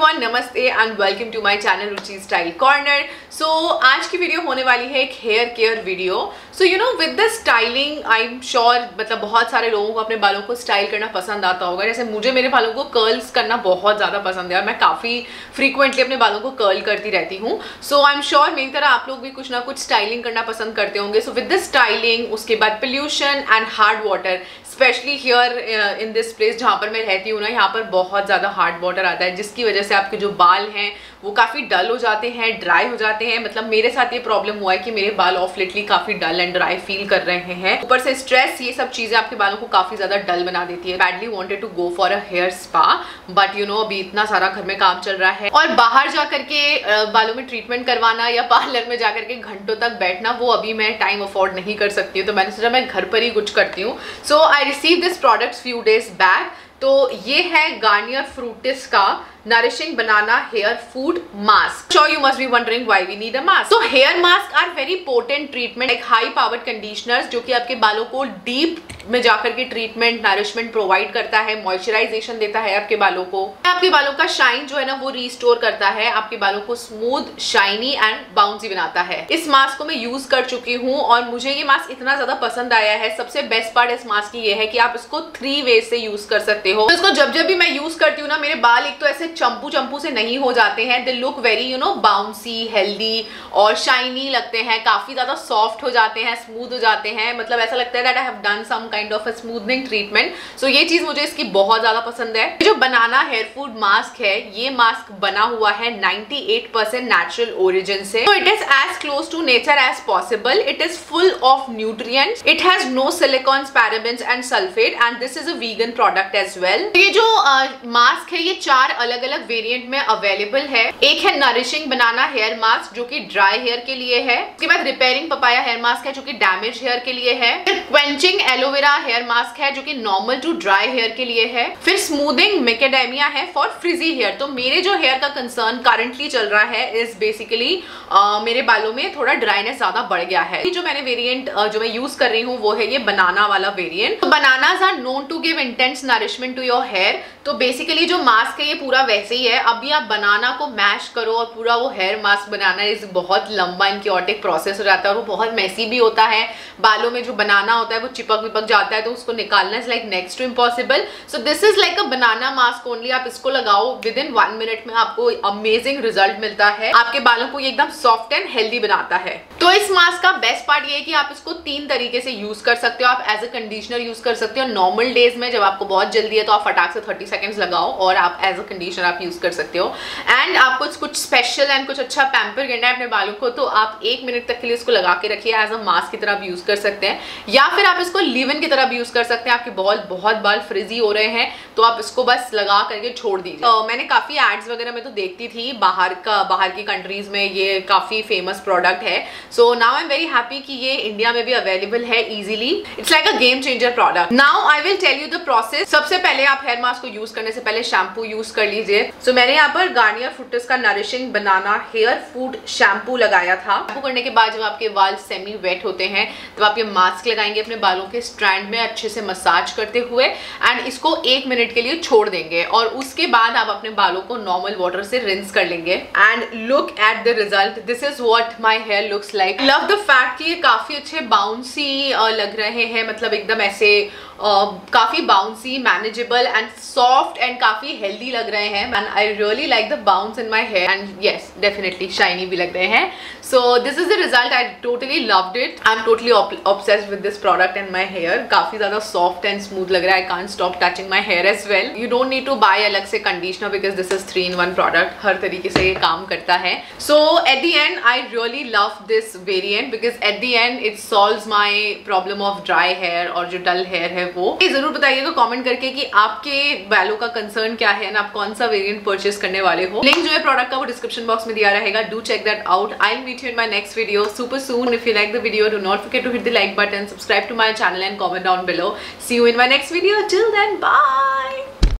Everyone, नमस्ते and welcome to my channel Ruchi style corner. So आज की वीडियो होने वाली है एक hair care video. So you know with the styling I am sure मतलब बहुत सारे लोगों को अपने बालों को स्टाइल करना पसंद आता होगा। जैसे मुझे मेरे बालों को कर्ल्स करना बहुत ज़्यादा पसंद है और मैं काफ़ी फ्रीक्वेंटली अपने बालों को कर्ल करती रहती हूँ। सो आई एम श्योर मेरी तरह आप लोग भी कुछ ना कुछ स्टाइलिंग करना पसंद करते होंगे। सो विद द स्टाइलिंग उसके बाद pollution and hard water, specially here in this place जहाँ पर मैं रहती हूँ ना, यहाँ पर बहुत ज़्यादा हार्ड वाटर आता है जिसकी वजह से आपके जो बाल हैं वो काफ़ी डल हो जाते हैं, ड्राई हो जाते हैं। मतलब मेरे साथ ये प्रॉब्लम हुआ है कि मेरे बाल ऑफ लेटली काफ़ी डल एंड ड्राई फील कर रहे हैं। ऊपर से स्ट्रेस, ये सब चीज़ें आपके बालों को काफ़ी ज़्यादा डल बना देती है। Badly wanted to go for a hair spa but you know अभी इतना सारा घर में काम चल रहा है और बाहर जा करके बालों में ट्रीटमेंट करवाना या पार्लर में जा करके घंटों तक बैठना वो अभी मैं टाइम अफोर्ड नहीं कर सकती हूँ। तो मैंने सोचा मैं घर पर ही कुछ करती हूँ। So I receive this products few days back. तो ये है गार्नियर फ्रूक्टिस का nourishing banana hair food mask. Sure you must be wondering why we need a mask. तो hair mask are very potent treatment like high powered conditioners जो कि आपके बालों को डीप में जाकर के ट्रीटमेंट, नरिशमेंट प्रोवाइड करता है, मॉइस्चराइजेशन देता है आपके बालों को, आपके बालों का शाइन जो है ना वो रिस्टोर करता है, आपके बालों को स्मूथ, शाइनी एंड बाउंसी बनाता है। इस मास्क को मैं यूज कर चुकी हूँ और मुझे ये मास्क इतना ज्यादा पसंद आया है। सबसे बेस्ट पार्ट इस मास्क की ये है कि आप इसको 3 वे से यूज कर सकते हो। तो इसको जब जब भी मैं यूज करती हूँ ना, मेरे बाल एक तो ऐसे चंपू चंपू से नहीं हो जाते हैं, they look very you know bouncy, healthy और शाइनी लगते हैं, काफी ज्यादा सॉफ्ट हो जाते हैं, स्मूथ हो जाते हैं। मतलब ऐसा लगता है that I have done some kind of a smoothening treatment. So ये चीज मुझे इसकी बहुत ज्यादा पसंद है। जो बनाना हेयर फूड मास्क है, ये मास्क बना हुआ है 98% नेचुरल ओरिजिन से। So it is as close to nature as possible. It is full of nutrients, it has no silicones, parabens and sulphate and this is a vegan product as well. ये जो mask है ये 4 अलग अलग variant में available है। एक है नरिशिंग बनाना हेयर मास्क जो कि ड्राई हेयर के लिए है, उसके बाद रिपेयरिंग पपाया हेयर मास्क है जो कि डैमेज हेयर के लिए है, फिर क्वेंचिंग एलोवेरा हेयर मास्क है जो कि नॉर्मल टू ड्राई हेयर के लिए है, फिर स्मूदिंग मैकेडेमिया है फॉर फ्रिजी हेयर। तो मेरे जो हेयर का कंसर्न करंटली चल रहा है इज बेसिकली मेरे बालों में थोड़ा ड्राइनेस ज्यादा बढ़ गया है। जो मैंने वेरिएंट जो मैं यूज कर रही हूँ वो है ये बनाना वाला वेरिएंट। तो bananas are known to give intense nourishment to your hair. तो बेसिकली जो मास्क है ये पूरा वैसे ही है। अभी आप बनाना को मैश करो और पूरा वो हेयर मास्क बनाना इस बहुत लंबा एंड क्योटिक प्रोसेस हो जाता है और वो बहुत मैसी भी होता है। बालों में जो बनाना होता है वो चिपक विपक जाता है तो उसको निकालना is like next to impossible. So this is like a banana mask only. आप इसको लगाओ, विद इन 1 मिनट में आपको अमेजिंग रिजल्ट मिलता है, आपके बालों को ये एकदम सॉफ्ट एंड हेल्दी बनाता है। तो इस मास्क का बेस्ट पार्ट ये है कि आप इसको 3 तरीके से यूज कर सकते हो। आप एज अ कंडीशनर यूज कर सकते हो नॉर्मल डेज में, जब आपको बहुत जल्दी है तो आप फटाक से 30 सेकेंड्स लगाओ और आप एज अ कंडीशनर आप यूज कर सकते हो। एंड आपको कुछ स्पेशल एंड कुछ अच्छा पैम्पर करना है अपने बालों को तो आप 1 मिनट तक के लिए इसको लगा के रखिए। एज अ मास्क की तरह आप यूज कर सकते हैं या फिर आप इसको लीव इन की तरह यूज कर सकते हैं। आपके बहुत बाल फ्रिजी हो रहे हैं तो आप इसको बस लगा करके छोड़ दीजिए। मैंने काफी एड्स वगैरह में तो देखती थी, बाहर की कंट्रीज में ये काफी फेमस प्रोडक्ट है। So now I am very happy कि ये इंडिया में भी अवेलेबल है easily. It's like a game changer product. Now I will tell you the process. सबसे पहले आप हेयर मास्क को यूज करने से पहले शैम्पू यूज कर लीजिए। सो मैंने यहाँ पर गार्नियर फ्रूक्टिस का nourishing banana hair food shampoo लगाया था। शैम्पू करने के बाद जब आपके बाल सेमी वेट होते हैं तो आप ये मास्क लगाएंगे अपने बालों के स्ट्रैंड में अच्छे से मसाज करते हुए एंड इसको 1 मिनट के लिए छोड़ देंगे और उसके बाद आप अपने बालों को नॉर्मल वाटर से रिंस कर लेंगे। And look at the result, this is what my hair looks like. Love the fact कि ये काफी अच्छे बाउंसी लग रहे हैं। मतलब एकदम ऐसे काफी bouncy, manageable and soft and काफी हेल्दी लग रहे हैं। And I really like the bounce in my hair and yes definitely shiny भी लग रहे हैं। So this is the result. I totally loved it. I am totally obsessed with this product and my hair. काफी ज्यादा soft and smooth लग रहा है। I can't stop touching my hair as well. You don't need to bye अलग से conditioner because this is 3 in 1 product. हर तरीके से ये काम करता है। So at the end I really love this variant because at the end it solves my problem of dry hair और जो डल हेयर है वो। ये जरूर बताइएगा कॉमेंट करके कि आपके बालों का कंसर्न क्या है ना, आप कौन सा वेरिएंट परचेस करने वाले हो। लिंक जो है प्रोडक्ट का वो डिस्क्रिप्शन बॉक्स में दिया रहेगा। Do check that out. I will meet you in my next video super soon. If you like the video do not forget to hit the like button, subscribe to my channel and comment down below. See you in my next video. Till then, bye.